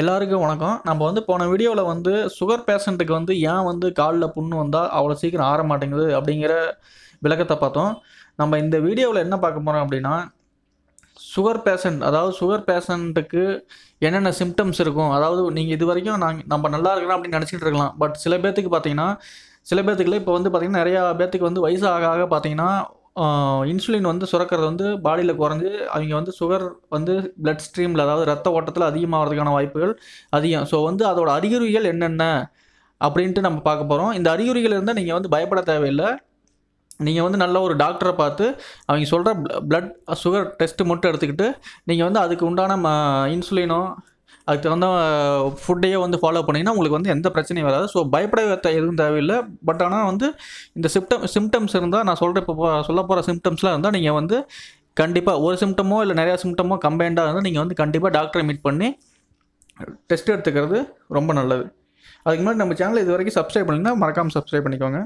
எல்லாருக்கும் வணக்கம். நம்ம வந்து போன வீடியோவில் வந்து சுகர் பேஷண்ட்டுக்கு வந்து ஏன் வந்து காலில் புண்ணு வந்தால் அவ்வளோ சீக்கிரம் ஆற மாட்டேங்குது அப்படிங்கிற விளக்கத்தை பார்த்தோம். நம்ம இந்த வீடியோவில் என்ன பார்க்க போகிறோம் அப்படின்னா, சுகர் பேஷண்ட், அதாவது சுகர் பேஷண்ட்டுக்கு என்னென்ன சிம்டம்ஸ் இருக்கும். அதாவது நீங்கள் இது வரைக்கும் நம்ம நல்லா இருக்கலாம் அப்படின்னு நினச்சிக்கிட்டு இருக்கலாம். பட் சில பேர்த்துக்குள்ள இப்போ வந்து பார்த்திங்கன்னா நிறையா பேர்த்துக்கு வந்து வயசு ஆக பார்த்திங்கன்னா இன்சுலின் வந்து சுரக்கிறது வந்து பாடியில் குறைஞ்சி அவங்க வந்து சுகர் வந்து பிளட் ஸ்ட்ரீமில், அதாவது ரத்த ஓட்டத்தில் அதிகமாகிறதுக்கான வாய்ப்புகள் அதிகம். ஸோ வந்து அதோட அறிகுறிகள் என்னென்ன அப்படின்ட்டு நம்ம பார்க்க போகிறோம். இந்த அறிகுறிகள் இருந்தால் நீங்கள் வந்து பயப்பட தேவையில்லை. நீங்கள் வந்து நல்ல ஒரு டாக்டரை பார்த்து அவங்க சொல்கிற பிளட் சுகர் டெஸ்ட்டு மட்டும் எடுத்துக்கிட்டு நீங்கள் வந்து அதுக்கு உண்டான இன்சுலினோ அதுக்கு தகுந்த ஃபுட்டையே வந்து ஃபாலோ பண்ணிங்கன்னா உங்களுக்கு வந்து எந்த பிரச்சனையும் வராது. ஸோ பயப்பட எதுவும் தேவையில்லை. பட் ஆனால் வந்து இந்த சிம்டம்ஸ் இருந்தால், நான் சொல்கிற இப்போ சொல்ல போகிற சிம்டம்ஸ்லாம் இருந்தால் நீங்கள் வந்து கண்டிப்பாக ஒரு சிம்டமோ இல்லை நிறையா சிம்டமோ கம்பைண்டாக இருந்தால் நீங்கள் வந்து கண்டிப்பாக டாக்டரை மீட் பண்ணி டெஸ்ட் எடுத்துக்கிறது ரொம்ப நல்லது. அதுக்கு முன்னாடி நம்ம சேனலை இது வரைக்கும் சப்ஸ்கிரைப் பண்ணிங்கன்னா மறக்காமல் சப்ஸ்கிரைப் பண்ணிக்கோங்க.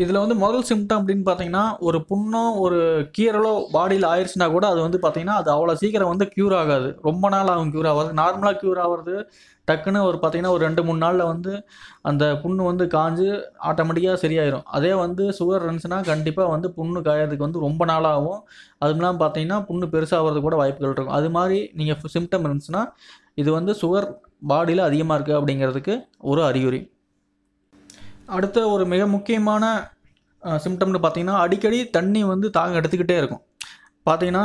இதில் வந்து முதல் சிம்டம் அப்படின்னு பார்த்தீங்கன்னா, ஒரு புண்ணோ ஒரு கீரலோ பாடியில் ஆயிடுச்சுன்னா கூட அது வந்து பார்த்திங்கன்னா அது அவ்வளோ சீக்கிரம் வந்து க்யூர் ஆகாது. ரொம்ப நாள் ஆகும் க்யூர் ஆகாது. நார்மலாக க்யூர் ஆகிறது டக்குன்னு ஒரு பார்த்திங்கன்னா ஒரு 2-3 நாளில் வந்து அந்த புண்ணு வந்து காஞ்சு ஆட்டோமேட்டிக்காக சரியாயிடும். அதே வந்து சுகர் இருந்துச்சுன்னா கண்டிப்பாக வந்து புண்ணு காயறதுக்கு வந்து ரொம்ப நாளாகும். அதுலாம் பார்த்திங்கன்னா புண்ணு பெருசாகிறது கூட வாய்ப்புகள் இருக்கும். அது மாதிரி நீங்கள் சிம்டம் இருந்துச்சுன்னா இது வந்து சுகர் பாடியில் அதிகமாக இருக்குது அப்படிங்கிறதுக்கு ஒரு அறிகுறி. அடுத்த ஒரு மிக முக்கியமான சிம்டம்னு பார்த்திங்கன்னா, அடிக்கடி தண்ணி வந்து தாகம் எடுத்துக்கிட்டே இருக்கும். பார்த்திங்கன்னா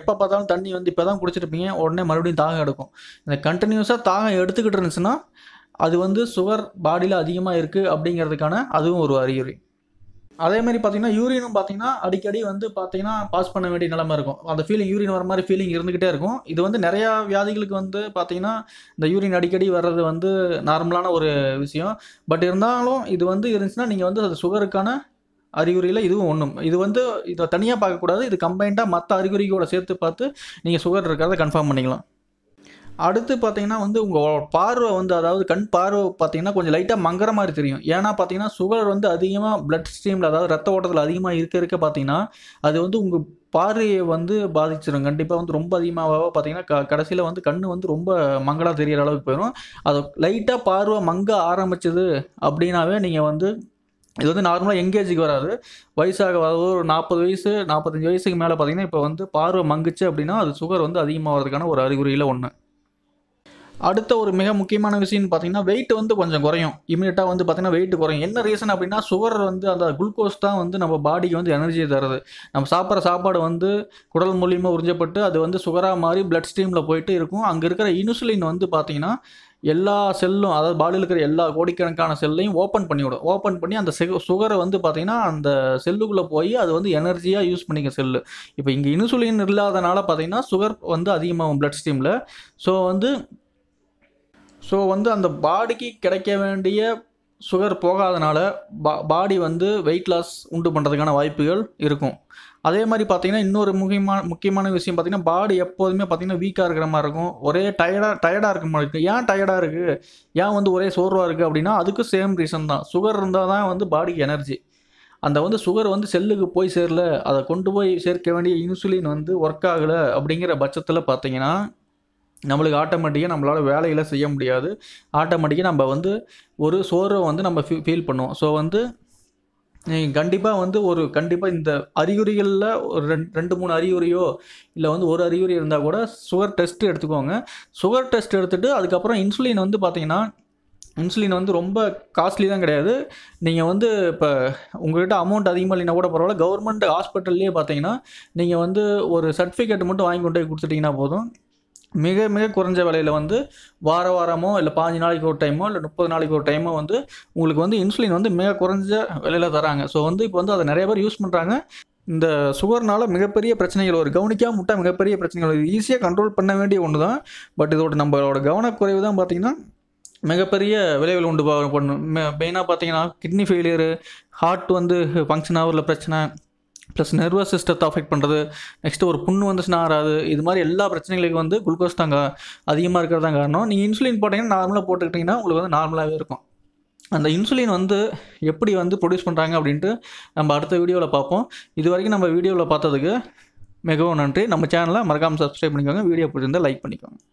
எப்போ பார்த்தாலும் தண்ணி வந்து இப்போ தான் குடிச்சிருப்பீங்க, உடனே மறுபடியும் தாகம் எடுக்கும். இந்த கண்டினியூஸாக தாகம் எடுத்துக்கிட்டு இருந்துச்சுன்னா அது வந்து சுகர் பாடியில் அதிகமாக இருக்குது அப்படிங்கிறதுக்கான அதுவும் ஒரு அறிகுறி. அதேமாதிரி பார்த்திங்கன்னா யூரினும் பார்த்திங்கன்னா அடிக்கடி வந்து பார்த்திங்கன்னா பாஸ் பண்ண வேண்டிய நிலமை இருக்கும். அந்த ஃபீலிங், யூரின் வர மாதிரி ஃபீலிங் இருந்துக்கிட்டே இருக்கும். இது வந்து நிறையா வியாதிகளுக்கு வந்து பார்த்திங்கன்னா இந்த யூரின் அடிக்கடி வர்றது வந்து நார்மலான ஒரு விஷயம். பட் இருந்தாலும் இது வந்து இருந்துச்சுன்னா நீங்கள் வந்து அது சுகருக்கான அறிகுறியில் இதுவும் ஒன்றும். இது வந்து இதை தனியாக பார்க்கக்கூடாது. இது கம்பைண்டாக மற்ற அறிகுறிகளோட சேர்த்து பார்த்து நீங்கள் சுகர் இருக்கிறத கன்ஃபார்ம் பண்ணிக்கலாம். அடுத்து பார்த்திங்கன்னா வந்து உங்கள் பார்வை வந்து, அதாவது கண் பார்வை பார்த்திங்கன்னா கொஞ்சம் லைட்டாக மங்குற மாதிரி தெரியும். ஏன்னா பார்த்திங்கன்னா சுகர் வந்து அதிகமாக பிளட் ஸ்ட்ரீமில், அதாவது ரத்த ஓட்டத்தில் அதிகமாக இருக்க பார்த்திங்கன்னா அது வந்து உங்கள் பார்வையை வந்து பாதிச்சிடும். கண்டிப்பாக வந்து ரொம்ப அதிகமாக பார்த்திங்கன்னா கடைசியில் வந்து கண் வந்து ரொம்ப மங்களாக தெரிகிற அளவுக்கு போயிடும். அது லைட்டாக பார்வை மங்க ஆரம்பிச்சது அப்படின்னாவே நீங்கள் வந்து இது வந்து நார்மலாக எங்கேஜுக்கு வராது. வயசாக வராது. ஒரு 40 வயசு 45 வயசுக்கு மேலே பார்த்திங்கன்னா இப்போ வந்து பார்வை மங்குச்சு அப்படின்னா அது சுகர் வந்து அதிகமாகிறதுக்கான ஒரு அறிகுறியில் ஒன்று. அடுத்த ஒரு மிக முக்கியமான விஷயம்னு பார்த்திங்கன்னா, வெயிட் வந்து கொஞ்சம் குறையும். இமீடியட்டாக வந்து பார்த்திங்கன்னா வெயிட் குறையும். என்ன ரீசன் அப்படின்னா, சுகர் வந்து அந்த குளுக்கோஸ் தான் வந்து நம்ம பாடிக்கு வந்து எனர்ஜி தருது. நம்ம சாப்பிட்ற சாப்பாடு வந்து குடல் மூலியமாக உறிஞ்சப்பட்டு அது வந்து சுகராக மாதிரி பிளட் ஸ்ட்ரீமில் போயிட்டு இருக்கும். அங்கே இருக்கிற இன்சுலின் வந்து பார்த்திங்கன்னா எல்லா செல்லும், அதாவது பாடியில் இருக்கிற எல்லா கோடிக்கணக்கான செல்லையும் ஓப்பன் பண்ணிவிடும். ஓப்பன் பண்ணி அந்த சுகரை வந்து பார்த்திங்கன்னா அந்த செல்லுக்குள்ளே போய் அது வந்து எனர்ஜியாக யூஸ் பண்ணிக்க செல்லு. இப்போ இங்கே இன்சுலின் இல்லாதனால பார்த்திங்கன்னா சுகர் வந்து அதிகமாகும் பிளட் ஸ்ட்ரீமில். ஸோ வந்து அந்த பாடிக்கு கிடைக்க வேண்டிய சுகர் போகாதனால பாடி வந்து வெயிட் லாஸ் உண்டு பண்ணுறதுக்கான வாய்ப்புகள் இருக்கும். அதே மாதிரி பார்த்திங்கன்னா இன்னொரு முக்கியமான விஷயம் பார்த்திங்கன்னா, பாடி எப்போதுமே பார்த்திங்கன்னா வீக்காக இருக்கிற மாதிரி இருக்கும். ஒரே டயர்டாக இருக்கிற மாதிரி இருக்குது. ஏன் டயர்டாக இருக்குது, ஏன் வந்து ஒரே சோர்வாக இருக்குது அப்படின்னா அதுக்கு சேம் ரீசன் தான். சுகர் இருந்தால் தான் வந்து பாடிக்கு எனர்ஜி. அந்த வந்து சுகர் வந்து செல்லுக்கு போய் சேரல, அதை கொண்டு போய் சேர்க்க வேண்டிய இன்சுலின் வந்து ஒர்க் ஆகலை அப்படிங்கிற பட்சத்தில் பார்த்திங்கன்னா நம்மளுக்கு ஆட்டோமேட்டிக்காக நம்மளால் வேலையில் செய்ய முடியாது. ஆட்டோமேட்டிக்காக நம்ம வந்து ஒரு சோர்வை வந்து நம்ம ஃபீல் பண்ணுவோம். ஸோ வந்து நீங்கள் கண்டிப்பாக வந்து இந்த அறிகுறிகளில் ஒரு 2-3 அறிகுறியோ இல்லை வந்து ஒரு அறிகுறி இருந்தால் கூட சுகர் டெஸ்ட் எடுத்துக்கோங்க. சுகர் டெஸ்ட் எடுத்துகிட்டு அதுக்கப்புறம் இன்சுலின் வந்து பார்த்திங்கன்னா, இன்சுலின் வந்து ரொம்ப காஸ்ட்லி தான் கிடையாது. நீங்கள் வந்து இப்போ உங்கள்கிட்ட அமௌண்ட் அதிகமாக இல்லைன்னா கூட பரவாயில்ல, கவர்மெண்ட் ஹாஸ்பிட்டல்லையே பார்த்திங்கன்னா நீங்கள் வந்து ஒரு சர்டிஃபிகேட் மட்டும் வாங்கி கொண்டு போய் கொடுத்துட்டிங்கன்னா போதும். மிக மிக குறைஞ்ச விலையில் வந்து வாரமோ இல்லை 15 நாளைக்கு ஒரு டைமோ இல்லை 30 நாளைக்கு ஒரு டைமோ வந்து உங்களுக்கு வந்து இன்சுலின் வந்து மிக குறைஞ்ச விலையில் தராங்க. ஸோ வந்து இப்போ வந்து அதை நிறைய பேர் யூஸ் பண்ணுறாங்க. இந்த சுகர்னால் மிகப்பெரிய பிரச்சனைகள், ஒரு கவனிக்காமல் விட்டால் மிகப்பெரிய பிரச்சனைகள். இது ஈஸியாக கண்ட்ரோல் பண்ண வேண்டிய ஒன்று தான். பட் இதோட நம்மளோட கவனக்குறைவு தான் பார்த்திங்கன்னா மிகப்பெரிய விளைவில் உண்டு பண்ணும். மெயினாக பார்த்திங்கன்னா கிட்னி ஃபெயிலியரு, ஹார்ட் வந்து ஃபங்க்ஷன் ஆகுற பிரச்சனை, ப்ளஸ் நர்வஸ் சிஸ்டத்தை அஃபெக்ட் பண்ணுறது, நெக்ஸ்ட்டு ஒரு புண்ணு வந்துச்சுன்னா ஆறாது. இது மாதிரி எல்லா பிரச்சனைகளுக்கும் வந்து குளுக்கோஸ் தாங்க அதிகமாக இருக்கிறது தான் காரணம். நீங்கள் இன்சுலின் போட்டிங்கன்னா நார்மலாக போட்டுக்கிட்டிங்கன்னா உங்களுக்கு வந்து நார்மலாகவே இருக்கும். அந்த இன்சுலின் வந்து எப்படி வந்து ப்ரொடியூஸ் பண்ணுறாங்க அப்படின்ட்டு நம்ம அடுத்த வீடியோவில் பார்ப்போம். இது வரைக்கும் நம்ம வீடியோவில் பார்த்ததுக்கு மிகவும் நன்றி. நம்ம சேனலை மறக்காமல் சப்ஸ்கிரைப் பண்ணிக்கோங்க. வீடியோ பிடிச்சிருந்தால் லைக் பண்ணிக்கோங்க.